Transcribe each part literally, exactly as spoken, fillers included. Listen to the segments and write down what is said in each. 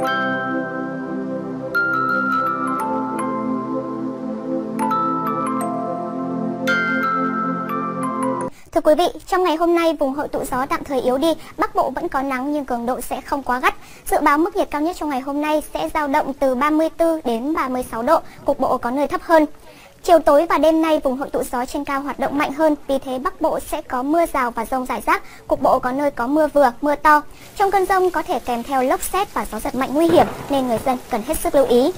Thưa quý vị, trong ngày hôm nay vùng hội tụ gió tạm thời yếu đi, Bắc Bộ vẫn có nắng nhưng cường độ sẽ không quá gắt. Dự báo mức nhiệt cao nhất trong ngày hôm nay sẽ dao động từ ba mươi tư đến ba mươi sáu độ, cục bộ có nơi thấp hơn. Chiều tối và đêm nay vùng hội tụ gió trên cao hoạt động mạnh hơn, vì thế Bắc Bộ sẽ có mưa rào và dông rải rác, cục bộ có nơi có mưa vừa, mưa to. Trong cơn dông có thể kèm theo lốc sét và gió giật mạnh nguy hiểm nên người dân cần hết sức lưu ý.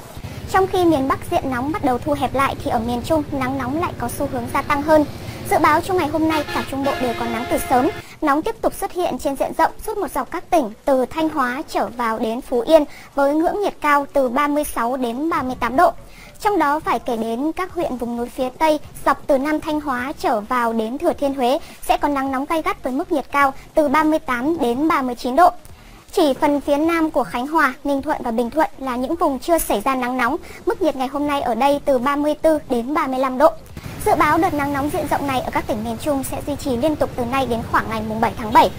Trong khi miền Bắc diện nóng bắt đầu thu hẹp lại thì ở miền Trung nắng nóng lại có xu hướng gia tăng hơn. Dự báo trong ngày hôm nay cả Trung Bộ đều có nắng từ sớm, nóng tiếp tục xuất hiện trên diện rộng suốt một dọc các tỉnh từ Thanh Hóa trở vào đến Phú Yên với ngưỡng nhiệt cao từ ba mươi sáu đến ba mươi tám độ. Trong đó phải kể đến các huyện vùng núi phía Tây dọc từ Nam Thanh Hóa trở vào đến Thừa Thiên Huế sẽ có nắng nóng gay gắt với mức nhiệt cao từ ba mươi tám đến ba mươi chín độ. Chỉ phần phía Nam của Khánh Hòa, Ninh Thuận và Bình Thuận là những vùng chưa xảy ra nắng nóng, mức nhiệt ngày hôm nay ở đây từ ba mươi tư đến ba mươi lăm độ. Dự báo đợt nắng nóng diện rộng này ở các tỉnh miền Trung sẽ duy trì liên tục từ nay đến khoảng ngày mùng bảy tháng bảy.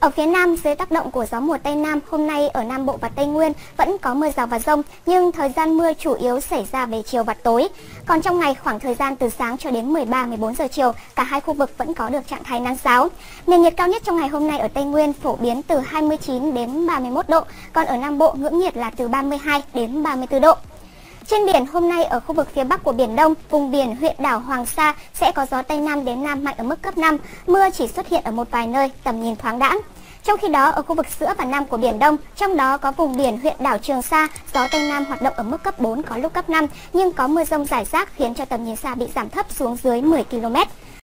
Ở phía Nam, dưới tác động của gió mùa Tây Nam, hôm nay ở Nam Bộ và Tây Nguyên vẫn có mưa rào và dông, nhưng thời gian mưa chủ yếu xảy ra về chiều và tối. Còn trong ngày, khoảng thời gian từ sáng cho đến mười ba đến mười bốn giờ chiều, cả hai khu vực vẫn có được trạng thái nắng ráo. Nền nhiệt cao nhất trong ngày hôm nay ở Tây Nguyên phổ biến từ hai mươi chín đến ba mươi mốt độ, còn ở Nam Bộ ngưỡng nhiệt là từ ba mươi hai đến ba mươi tư độ. Trên biển, hôm nay ở khu vực phía Bắc của Biển Đông, vùng biển huyện đảo Hoàng Sa sẽ có gió Tây Nam đến Nam mạnh ở mức cấp năm, mưa chỉ xuất hiện ở một vài nơi, tầm nhìn thoáng đãng. Trong khi đó, ở khu vực giữa và Nam của Biển Đông, trong đó có vùng biển huyện đảo Trường Sa, gió Tây Nam hoạt động ở mức cấp bốn, có lúc cấp năm, nhưng có mưa dông rải rác khiến cho tầm nhìn xa bị giảm thấp xuống dưới mười ki lô mét.